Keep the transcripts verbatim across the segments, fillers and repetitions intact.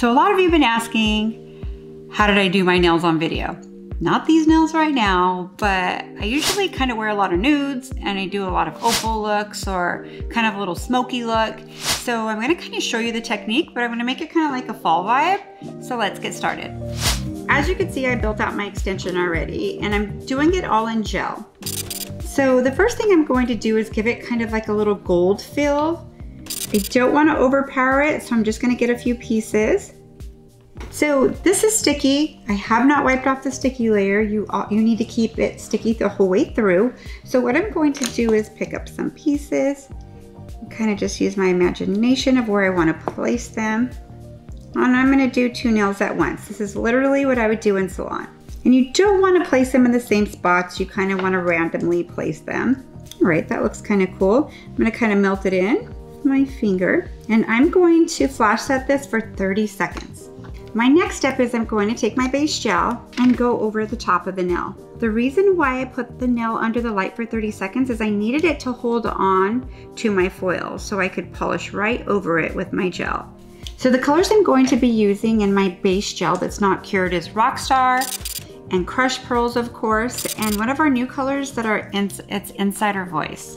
So a lot of you have been asking, how did I do my nails on video? Not these nails right now, but I usually kind of wear a lot of nudes and I do a lot of opal looks or kind of a little smoky look. So I'm gonna kind of show you the technique, but I'm gonna make it kind of like a fall vibe. So let's get started. As you can see, I built out my extension already and I'm doing it all in gel. So the first thing I'm going to do is give it kind of like a little gold feel. I don't want to overpower it, so I'm just going to get a few pieces. So this is sticky. I have not wiped off the sticky layer. You, all, you need to keep it sticky the whole way through. So what I'm going to do is pick up some pieces, kind of just use my imagination of where I want to place them. And I'm going to do two nails at once. This is literally what I would do in salon. And you don't want to place them in the same spots. You kind of want to randomly place them. All right, that looks kind of cool. I'm going to kind of melt it in my finger, and I'm going to flash set this for thirty seconds. My next step is I'm going to take my base gel and go over the top of the nail. The reason why I put the nail under the light for thirty seconds is I needed it to hold on to my foil so I could polish right over it with my gel. So the colors I'm going to be using in my base gel that's not cured is Rockstar and Crush Pearls, of course, and one of our new colors that are in, it's Inside Voice.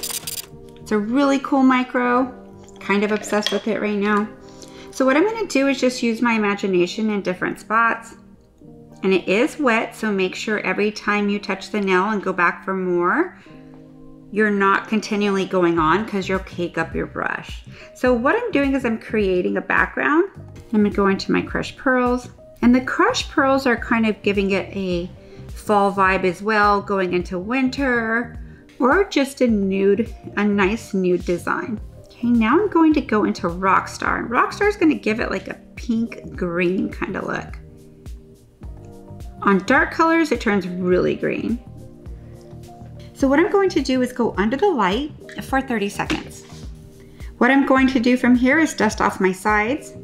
It's a really cool micro. Kind of obsessed with it right now. So what I'm gonna do is just use my imagination in different spots. And it is wet, so make sure every time you touch the nail and go back for more, you're not continually going on because you'll cake up your brush. So what I'm doing is I'm creating a background. I'm gonna go into my Crush Pearls. And the Crush Pearls are kind of giving it a fall vibe as well, going into winter, or just a nude, a nice nude design. Okay, now I'm going to go into Rockstar, and Rockstar is going to give it like a pink green kind of look. On dark colors, it turns really green. So what I'm going to do is go under the light for thirty seconds. What I'm going to do from here is dust off my sides.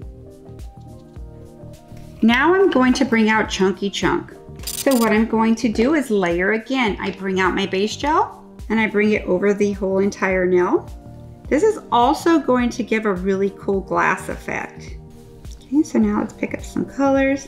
Now I'm going to bring out Chonky Chonk. So what I'm going to do is layer again. I bring out my base gel and I bring it over the whole entire nail. This is also going to give a really cool glass effect. Okay, so now let's pick up some colors.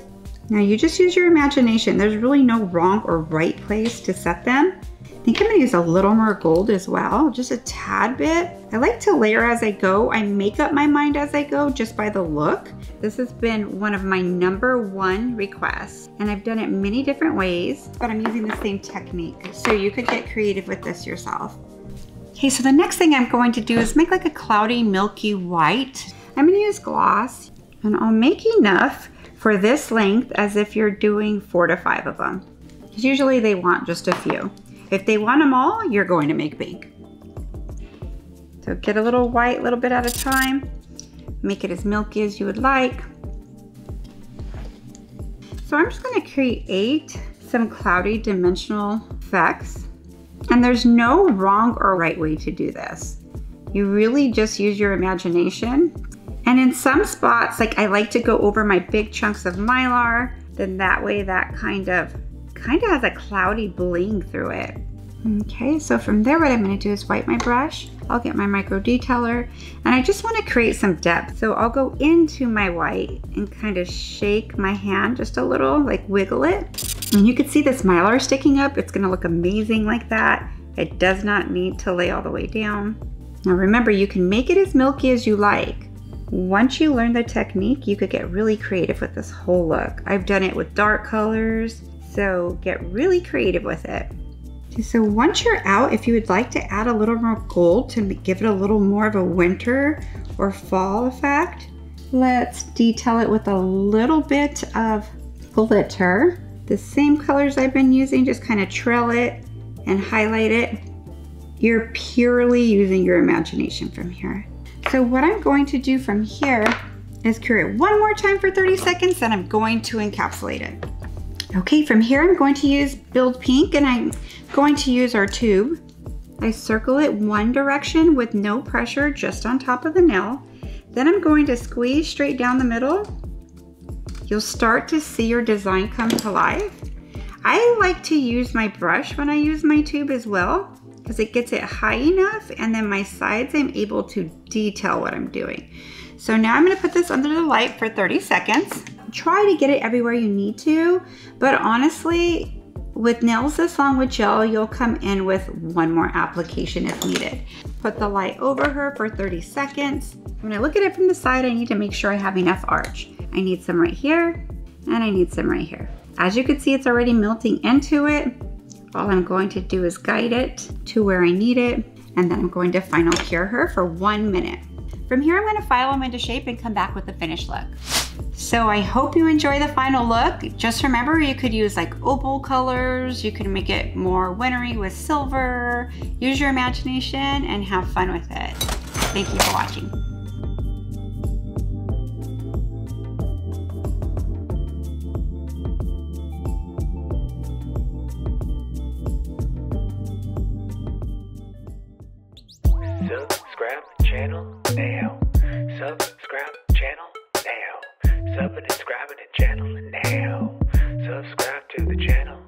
Now you just use your imagination. There's really no wrong or right place to set them. I think I'm gonna use a little more gold as well, just a tad bit. I like to layer as I go. I make up my mind as I go just by the look. This has been one of my number one requests, and I've done it many different ways, but I'm using the same technique. So you could get creative with this yourself. Okay, so the next thing I'm going to do is make like a cloudy milky white. I'm gonna use gloss, and I'll make enough for this length as if you're doing four to five of them. Because usually they want just a few. If they want them all, you're going to make pink. So get a little white, little bit at a time. Make it as milky as you would like. So I'm just gonna create some cloudy dimensional effects. And there's no wrong or right way to do this. You really just use your imagination. And in some spots, like I like to go over my big chunks of Mylar, then that way that kind of, kind of has a cloudy bling through it. Okay, so from there, what I'm gonna do is wipe my brush. I'll get my micro detailer, and I just wanna create some depth. So I'll go into my white and kind of shake my hand just a little, like wiggle it. And you can see this Mylar sticking up. It's gonna look amazing like that. It does not need to lay all the way down. Now remember, you can make it as milky as you like. Once you learn the technique, you could get really creative with this whole look. I've done it with dark colors, so get really creative with it. Okay, so once you're out, if you would like to add a little more gold to give it a little more of a winter or fall effect, let's detail it with a little bit of glitter. The same colors I've been using, just kind of trail it and highlight it. You're purely using your imagination from here. So what I'm going to do from here is cure it one more time for thirty seconds, and I'm going to encapsulate it. Okay, from here I'm going to use Build Pink, and I'm going to use our tube. I circle it one direction with no pressure, just on top of the nail. Then I'm going to squeeze straight down the middle. You'll start to see your design come to life. I like to use my brush when I use my tube as well, because it gets it high enough, and then my sides I'm able to detail what I'm doing. So now I'm gonna put this under the light for thirty seconds. Try to get it everywhere you need to, but honestly, with nails this long with gel, you'll come in with one more application if needed. Put the light over her for thirty seconds. When I look at it from the side, I need to make sure I have enough arch. I need some right here, and I need some right here. As you can see, it's already melting into it. All I'm going to do is guide it to where I need it, and then I'm going to final cure her for one minute. From here, I'm gonna file them into shape and come back with the finished look. So I hope you enjoy the final look. Just remember, you could use like opal colors, you can make it more wintry with silver, use your imagination and have fun with it. Thank you for watching. Subscribe channel now. Subscribe channel now. Sub and subscribe to the channel now. Subscribe to the channel.